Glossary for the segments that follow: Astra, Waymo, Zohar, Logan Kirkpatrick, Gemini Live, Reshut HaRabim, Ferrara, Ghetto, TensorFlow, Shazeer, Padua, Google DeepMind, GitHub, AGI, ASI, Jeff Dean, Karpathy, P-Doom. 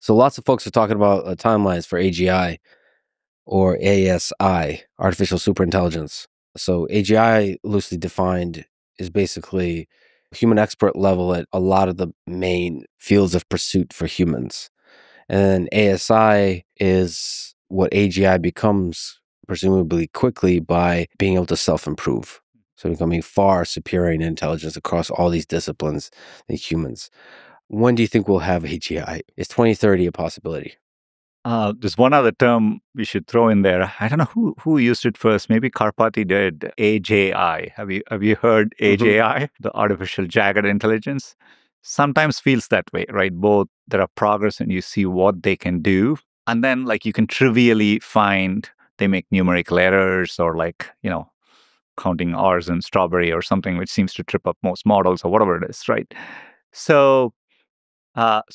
So lots of folks are talking about timelines for AGI or ASI, artificial superintelligence. So AGI, loosely defined, is basically human expert level at a lot of the main fields of pursuit for humans. And ASI is what AGI becomes, presumably quickly, by being able to self-improve. So becoming far superior in intelligence across all these disciplines than humans. When do you think we'll have AGI? Is 2030 a possibility? There's one other term we should throw in there. I don't know who used it first. Maybe Karpathy did. AGI. Have you heard AGI? The artificial jagged intelligence. Sometimes feels that way, right? Both there are progress and you see what they can do. And then like you can trivially find they make numerical errors or like, you know, counting R's in strawberry or something, which seems to trip up most models or whatever it is, right? So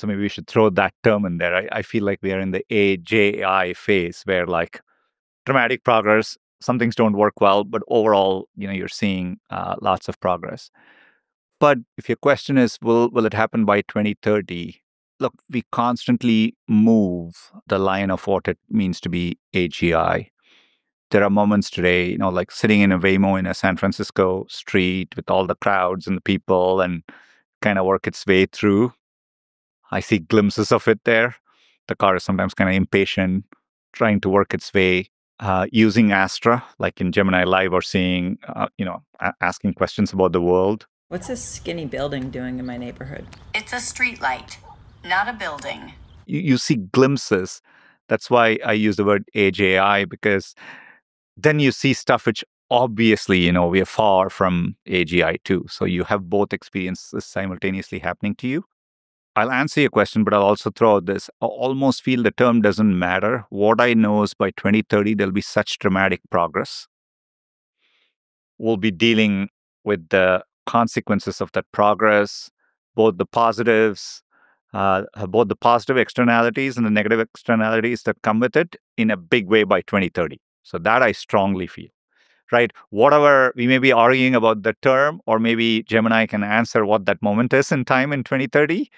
maybe we should throw that term in there. I feel like we are in the AGI phase where like dramatic progress, some things don't work well, but overall, you know, you're seeing lots of progress. But if your question is, will it happen by 2030? Look, we constantly move the line of what it means to be AGI. There are moments today, you know, like sitting in a Waymo in a San Francisco street with all the crowds and the people and kind of work its way through. I see glimpses of it there. The car is sometimes kind of impatient, trying to work its way, using Astra, like in Gemini Live, or seeing, you know, asking questions about the world. What's this skinny building doing in my neighborhood? It's a street light, not a building. You see glimpses. That's why I use the word AGI, because then you see stuff which obviously, you know, we are far from AGI too. So you have both experiences simultaneously happening to you. I'll answer your question, but I'll also throw out this. I almost feel the term doesn't matter. What I know is by 2030, there'll be such dramatic progress. We'll be dealing with the consequences of that progress, both the positives, both the positive externalities and the negative externalities that come with it in a big way by 2030. So that I strongly feel, right? Whatever, we may be arguing about the term, or maybe Gemini can answer what that moment is in time in 2030.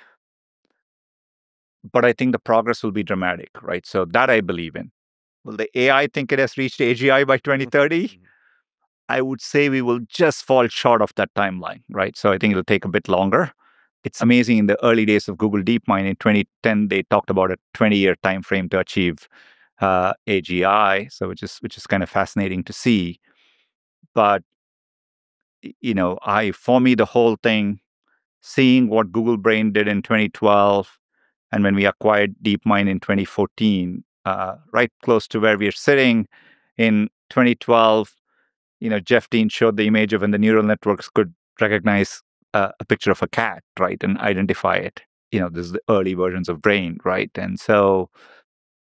But I think the progress will be dramatic, right? So that I believe in. Will the AI think it has reached AGI by 2030? I would say we will just fall short of that timeline, right? So I think it'll take a bit longer. It's amazing. In the early days of Google DeepMind in 2010, they talked about a 20-year time frame to achieve AGI, so which is kind of fascinating to see. But you know, for me the whole thing, seeing what Google Brain did in 2012, and when we acquired DeepMind in 2014, right close to where we are sitting in 2012. You know, Jeff Dean showed the image of when the neural networks could recognize a picture of a cat, right, and identify it. You know, this is the early versions of brain, right? And so,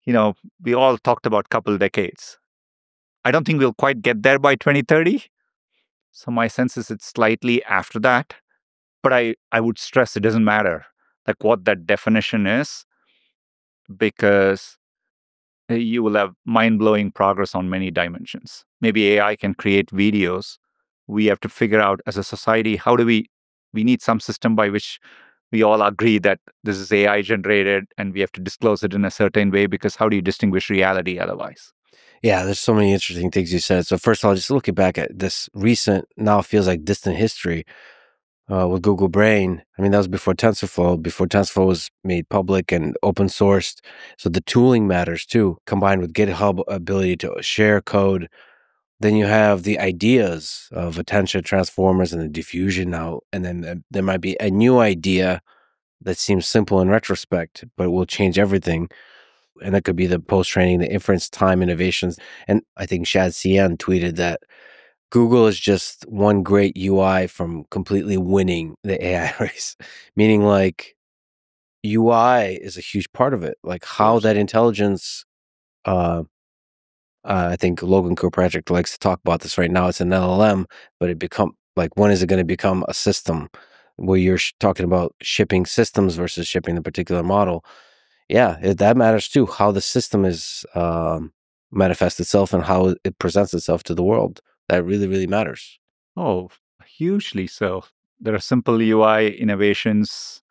you know, we all talked about a couple decades. I don't think we'll quite get there by 2030. So my sense is it's slightly after that. But I would stress it doesn't matter, like, what that definition is, because you will have mind-blowing progress on many dimensions. Maybe AI can create videos. We have to figure out as a society, how do we need some system by which we all agree that this is AI generated and we have to disclose it in a certain way, because how do you distinguish reality otherwise? Yeah, there's so many interesting things you said. So first of all, just looking back at this recent, now feels like distant history with Google Brain. I mean, that was before TensorFlow was made public and open sourced. So the tooling matters too, combined with GitHub ability to share code. Then you have the ideas of attention transformers and the diffusion now. And then there might be a new idea that seems simple in retrospect, but will change everything. And that could be the post-training, the inference time innovations. And I think Shazeer tweeted that Google is just one great UI from completely winning the AI race. Meaning, like, UI is a huge part of it. Like, how that intelligence... I think Logan Kirkpatrick likes to talk about this right now. It's an LLM, but it become like, when is it going to become a system where you're talking about shipping systems versus shipping the particular model? Yeah, that matters too. How the system is manifests itself and how it presents itself to the world. That really, really matters. Oh, hugely so. There are simple UI innovations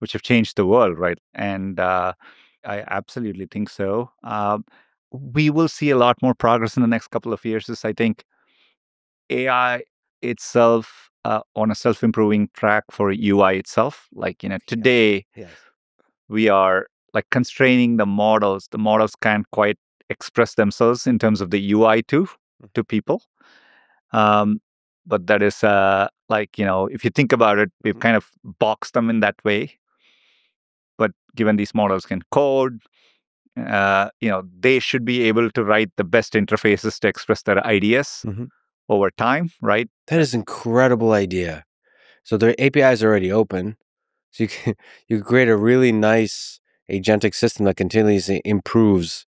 which have changed the world, right? And I absolutely think so. We will see a lot more progress in the next couple of years. I think AI itself on a self-improving track for UI itself. Like, you know, today we are like constraining the models. The models can't quite express themselves in terms of the UI to people. But that is like, you know, if you think about it, we've kind of boxed them in that way. But given these models can code, you know, they should be able to write the best interfaces to express their ideas over time, right? That is an incredible idea. So their API is already open. So you can create a really nice agentic system that continuously improves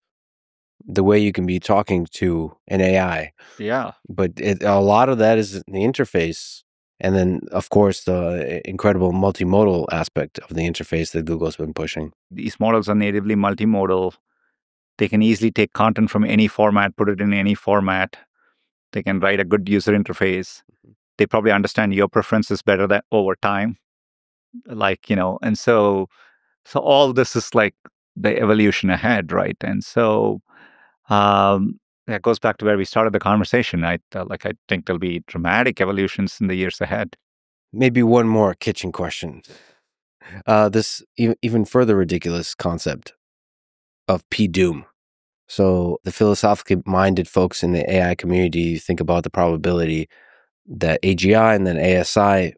the way you can be talking to an AI. Yeah. But a lot of that is in the interface. And then, of course, the incredible multimodal aspect of the interface that Google's been pushing. These models are natively multimodal. They can easily take content from any format, put it in any format. They can write a good user interface. They probably understand your preferences better than over time. Like, you know, and so all this is like the evolution ahead, right? And so that goes back to where we started the conversation. I think there'll be dramatic evolutions in the years ahead. Maybe one more kitchen question. This even further ridiculous concept of P-Doom. So the philosophically minded folks in the AI community think about the probability that AGI and then ASI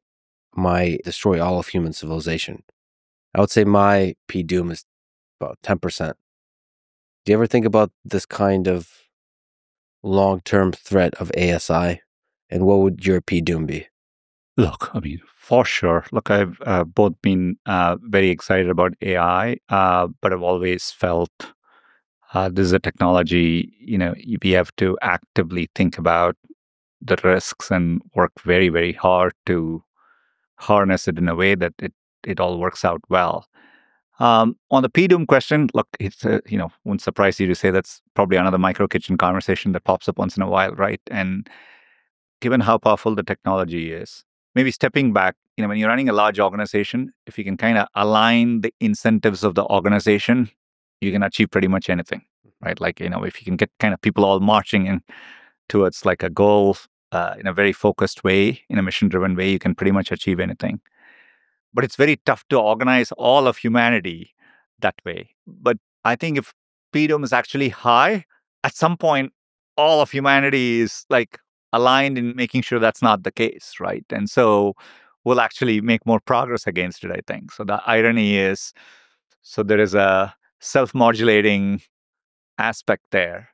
might destroy all of human civilization. I would say my P-Doom is about 10%. Do you ever think about this kind of long-term threat of ASI, and what would your P-Doom be? Look, I mean, for sure. Look, I've both been very excited about AI, but I've always felt this is a technology, you know, we have to actively think about the risks and work very, very hard to harness it in a way that it all works out well. On the P-Doom question, look, it's you know, wouldn't surprise you to say that's probably another micro kitchen conversation that pops up once in a while, right? And given how powerful the technology is, maybe stepping back, you know, when you're running a large organization, if you can kind of align the incentives of the organization, you can achieve pretty much anything, right? Like, you know, if you can get kind of people all marching in towards like a goal in a very focused way, in a mission-driven way, you can pretty much achieve anything. But it's very tough to organize all of humanity that way. But I think if P-Doom is actually high, at some point, all of humanity is like aligned in making sure that's not the case, right? And so we'll actually make more progress against it, I think. So the irony is, so there is a self-modulating aspect there.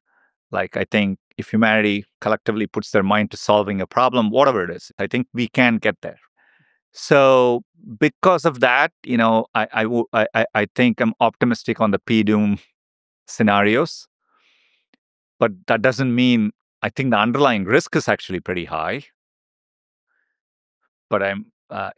Like, I think if humanity collectively puts their mind to solving a problem, whatever it is, I think we can get there. So because of that, you know, I think I'm optimistic on the P-Doom scenarios. But that doesn't mean, I think the underlying risk is actually pretty high. But I'm,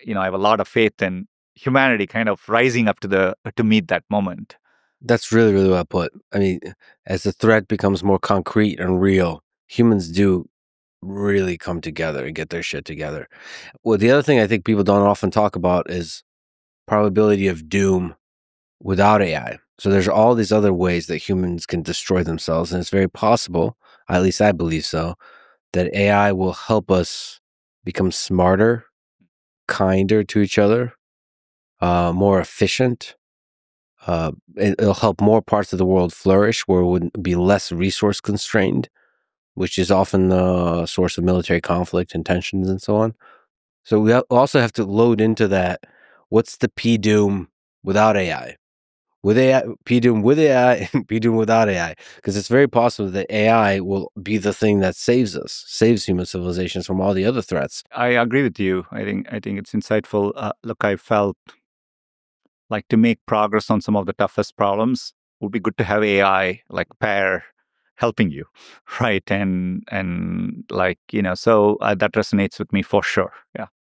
you know, I have a lot of faith in humanity kind of rising up to meet that moment. That's really, really well put. I mean, as the threat becomes more concrete and real, humans do really come together and get their shit together. Well, the other thing I think people don't often talk about is probability of doom without AI. So there's all these other ways that humans can destroy themselves, and it's very possible, at least I believe so, that AI will help us become smarter, kinder to each other, more efficient. It'll help more parts of the world flourish where it would be less resource constrained, which is often the source of military conflict and tensions and so on. So we also have to load into that, what's the P-Doom without AI? With AI, P-Doom with AI, and P-Doom without AI. Because it's very possible that AI will be the thing that saves us, saves human civilizations from all the other threats. I agree with you. I think it's insightful. Look, I felt like to make progress on some of the toughest problems, it would be good to have AI like pair helping you, right? And like, you know, so that resonates with me for sure. Yeah.